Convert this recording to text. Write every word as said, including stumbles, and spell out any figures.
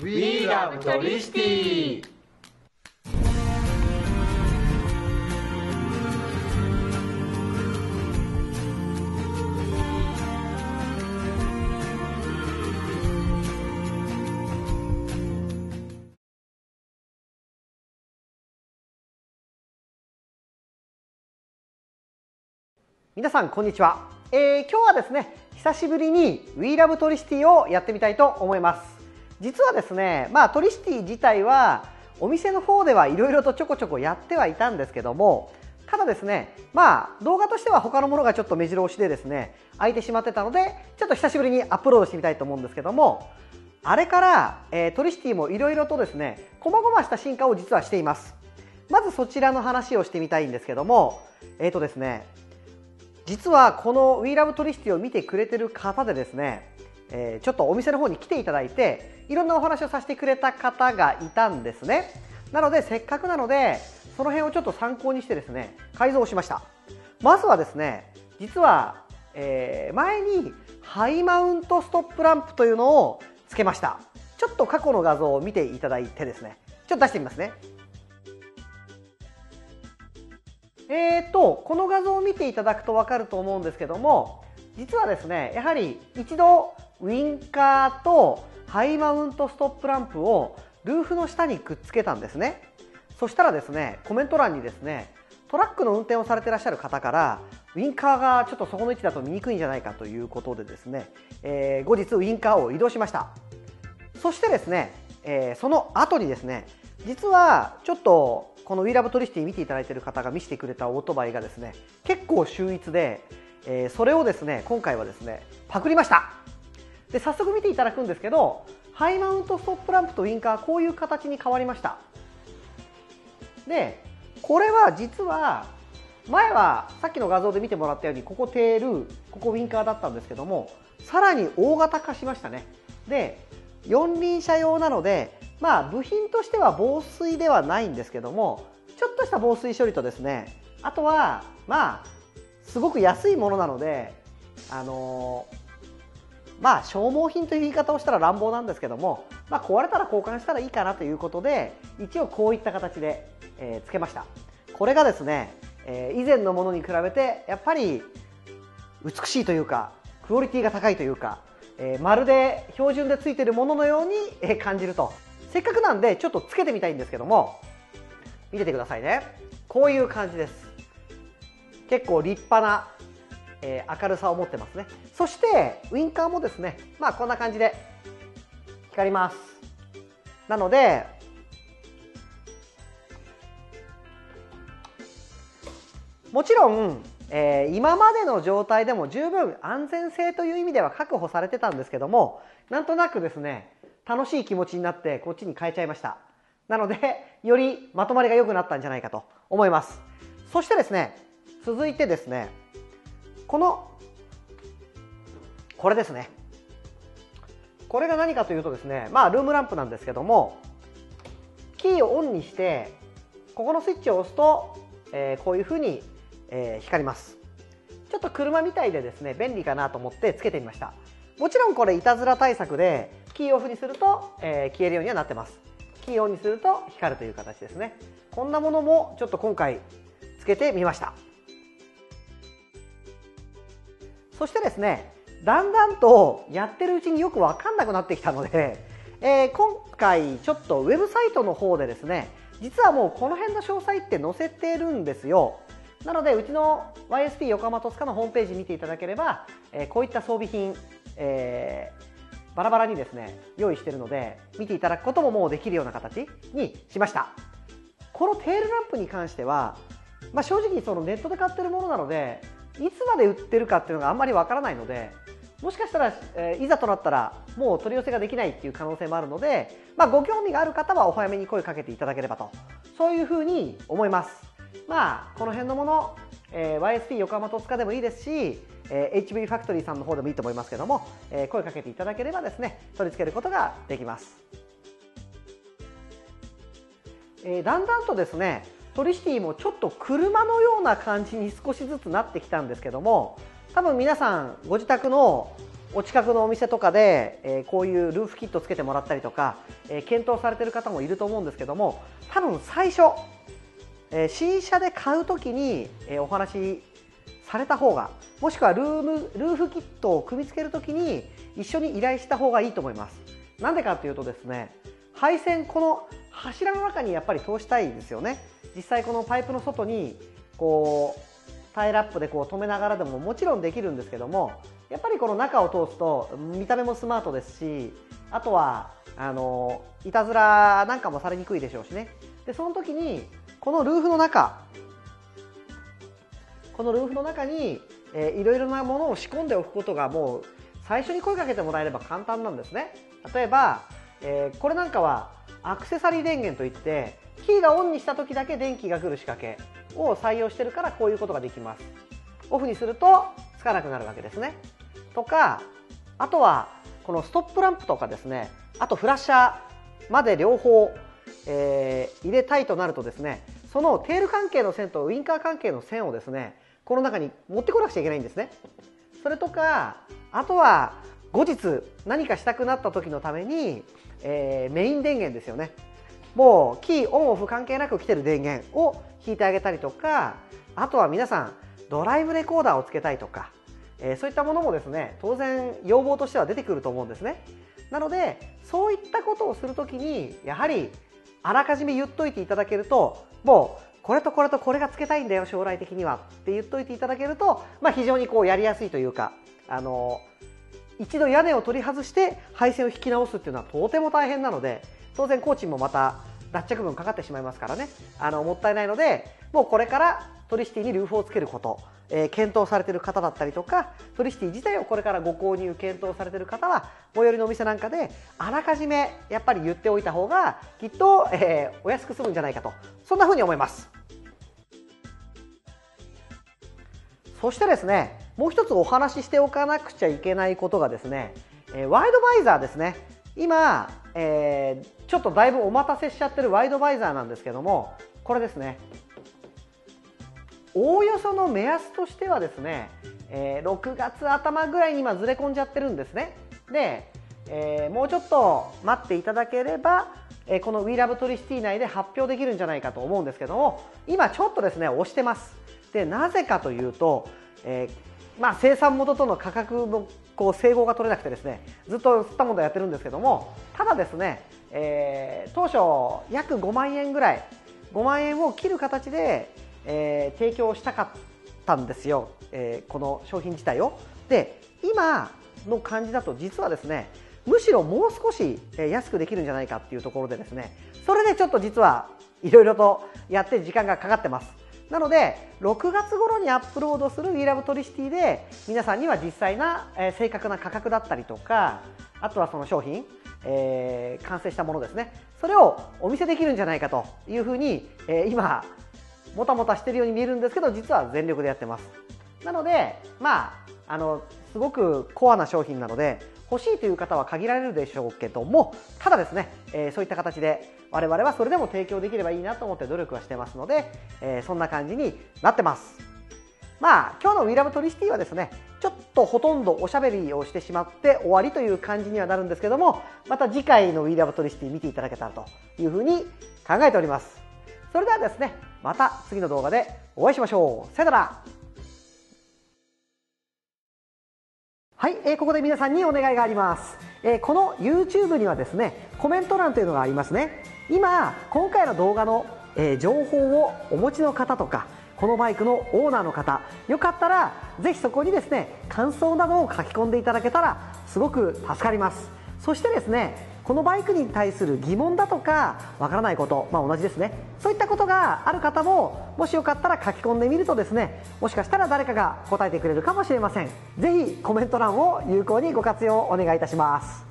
We Love Tricity! 皆さんこんにちは、えー、今日はですね久しぶりに We Love Tricity をやってみたいと思います。実はですね、まあ、トリシティ自体はお店の方ではいろいろとちょこちょこやってはいたんですけども、ただですね、まあ、動画としては他のものがちょっと目白押しでですね空いてしまってたので、ちょっと久しぶりにアップロードしてみたいと思うんですけども、あれから、えー、トリシティもいろいろとですね細々した進化を実はしています。まずそちらの話をしてみたいんですけども、えーとですね、実はこの We Love Tricity を見てくれてる方でですね、えー、ちょっとお店の方に来ていただいていろんなお話をさせてくれた方がいたんですね。なのでせっかくなのでその辺をちょっと参考にしてですね改造しました。まずはですね、実は、えー、前にハイマウントストップランプというのをつけました。ちょっと過去の画像を見ていただいてですね、ちょっと出してみますね。えーとこの画像を見ていただくと分かると思うんですけども、実はですねやはり一度ウインカーとハイマウントストップランプをルーフの下にくっつけたんですね。そしたらですねコメント欄にですねトラックの運転をされていらっしゃる方からウインカーがちょっとそこの位置だと見にくいんじゃないかということでですね、えー、後日ウインカーを移動しました。そしてですね、えー、その後にですね実はちょっとこの We Love Tricity 見ていただいている方が見せてくれたオートバイがですね結構秀逸で、えー、それをですね今回はですねパクりました。で早速見ていただくんですけど、ハイマウントストップランプとウインカーこういう形に変わりました。でこれは実は前はさっきの画像で見てもらったようにここテール、ここウインカーだったんですけども、さらに大型化しましたね。で四輪車用なので、まあ、部品としては防水ではないんですけども、ちょっとした防水処理とですね、あとはまあすごく安いものなので、あのーまあ消耗品という言い方をしたら乱暴なんですけども、まあ、壊れたら交換したらいいかなということで一応こういった形で、えー、つけました。これがですね、えー、以前のものに比べてやっぱり美しいというかクオリティが高いというか、えー、まるで標準でついているもののように感じると。せっかくなんでちょっとつけてみたいんですけども、見ててくださいね。こういう感じです。結構立派なえー、明るさを持ってますね。そしてウインカーもですね、まあこんな感じで光ります。なのでもちろん、えー、今までの状態でも十分安全性という意味では確保されてたんですけども、なんとなくですね楽しい気持ちになってこっちに変えちゃいました。なのでよりまとまりが良くなったんじゃないかと思います。そしてですね、続いてですねこのこれですね、これが何かというとですね、まあルームランプなんですけども、キーをオンにしてここのスイッチを押すと、えー、こういうふうに、えー、光ります。ちょっと車みたいでですね便利かなと思ってつけてみました。もちろんこれいたずら対策でキーオフにすると、えー、消えるようにはなってます。キーオンにすると光るという形ですね。こんなものもちょっと今回つけてみました。そしてですね、だんだんとやってるうちによく分かんなくなってきたので、えー、今回ちょっとウェブサイトの方でですね実はもうこの辺の詳細って載せてるんですよ。なのでうちの ワイエスピー 横浜戸塚のホームページ見ていただければ、えー、こういった装備品、えー、バラバラにですね用意してるので見ていただくことももうできるような形にしました。このテールランプに関しては、まあ、正直そのネットで買ってるものなのでいつまで売ってるかっていうのがあんまりわからないので、もしかしたら、えー、いざとなったらもう取り寄せができないっていう可能性もあるので、まあ、ご興味がある方はお早めに声かけていただければと、そういうふうに思います。まあこの辺のもの、えー、ワイエスピー 横浜戸塚でもいいですし、えー、エイチブイ ファクトリーさんの方でもいいと思いますけども、えー、声かけていただければですね取り付けることができます。えー、だんだんとですねトリシティもちょっと車のような感じに少しずつなってきたんですけども、多分皆さんご自宅のお近くのお店とかで、えー、こういうルーフキットつけてもらったりとか、えー、検討されてる方もいると思うんですけども、多分最初、えー、新車で買う時に、えー、お話された方が、もしくはルーム、ルーフキットを組み付ける時に一緒に依頼した方がいいと思います。なんでかというとですね、配線、この柱の中にやっぱり通したいですよね。実際このパイプの外にこうタイラップでこう止めながらでももちろんできるんですけども、やっぱりこの中を通すと見た目もスマートですし、あとはあのいたずらなんかもされにくいでしょうしね。でその時にこのルーフの中このルーフの中に、えー、いろいろなものを仕込んでおくことが、もう最初に声かけてもらえれば簡単なんですね。例えば、えー、これなんかはアクセサリー電源といって、キーがオンにした時だけ電気が来る仕掛けを採用してるから、こういうことができます。オフにするとつかなくなるわけですね。とか、あとはこのストップランプとかですね、あとフラッシャーまで両方、えー、入れたいとなるとですね、そのテール関係の線とウインカー関係の線をですね、この中に持ってこなくちゃいけないんですね。それとか、あとは後日何かしたくなった時のために、えー、メイン電源ですよね。もうキーオンオフ関係なく来てる電源を引いてあげたりとか、あとは皆さんドライブレコーダーをつけたいとか、えー、そういったものもですね、当然要望としては出てくると思うんですね。なのでそういったことをするときに、やはりあらかじめ言っといていただけると、もうこれとこれとこれがつけたいんだよ将来的にはって言っといていただけると、まあ、非常にこうやりやすいというか、あの一度屋根を取り外して配線を引き直すっていうのはとても大変なので、当然工賃もまた脱着分かかってしまいますからね、あのもったいないので、もうこれからトリシティにルーフをつけること、えー、検討されている方だったりとか、トリシティ自体をこれからご購入検討されている方は、最寄りのお店なんかであらかじめやっぱり言っておいた方がきっと、えー、お安く済むんじゃないかと、そんな風に思います。そしてですね、もう一つお話ししておかなくちゃいけないことがですね、えー、ワイドバイザーですね。今、えー、ちょっとだいぶお待たせしちゃってるワイドバイザーなんですけども、これですね、おおよその目安としてはですね、えー、ろくがつ頭ぐらいに今ずれ込んじゃってるんですね。で、えー、もうちょっと待っていただければ、えー、この We Love Tricity 内で発表できるんじゃないかと思うんですけども、今ちょっとですね押してます。でなぜかというと、えーまあ、生産元との価格もこう整合が取れなくてですね、ずっと吸ったものやってるんですけども、ただですね、えー、当初約ごまんえんぐらい、ごまんえんを切る形で、えー、提供したかったんですよ、えー、この商品自体を。で今の感じだと実はですね、むしろもう少し安くできるんじゃないかっていうところでですね、それでちょっと実はいろいろとやって時間がかかってます。なのでろくがつ頃にアップロードする We Love Tricity で皆さんには実際な、えー、正確な価格だったりとか、あとはその商品、えー、完成したものですね、それをお見せできるんじゃないかというふうに、えー、今もたもたしているように見えるんですけど、実は全力でやってます。なのでまあ、あのすごくコアな商品なので欲しいという方は限られるでしょうけども、ただですね、えー、そういった形で我々はそれでも提供できればいいなと思って努力はしてますので、えー、そんな感じになってます。まあ今日の We Love Tricity はですね、ちょっとほとんどおしゃべりをしてしまって終わりという感じにはなるんですけども、また次回の We Love Tricity 見ていただけたらというふうに考えております。それではですね、また次の動画でお会いしましょう。さよなら。はい、えー、ここで皆さんにお願いがあります、えー、この YouTube にはですね、コメント欄というのがありますね。今今回の動画の、えー、情報をお持ちの方とか、このバイクのオーナーの方、よかったらぜひそこにですね感想などを書き込んでいただけたらすごく助かります。そしてですね、このバイクに対する疑問だとかわからないこと、まあ、同じですね、そういったことがある方ももしよかったら書き込んでみるとですね、もしかしたら誰かが答えてくれるかもしれません。ぜひコメント欄を有効にご活用お願いいたします。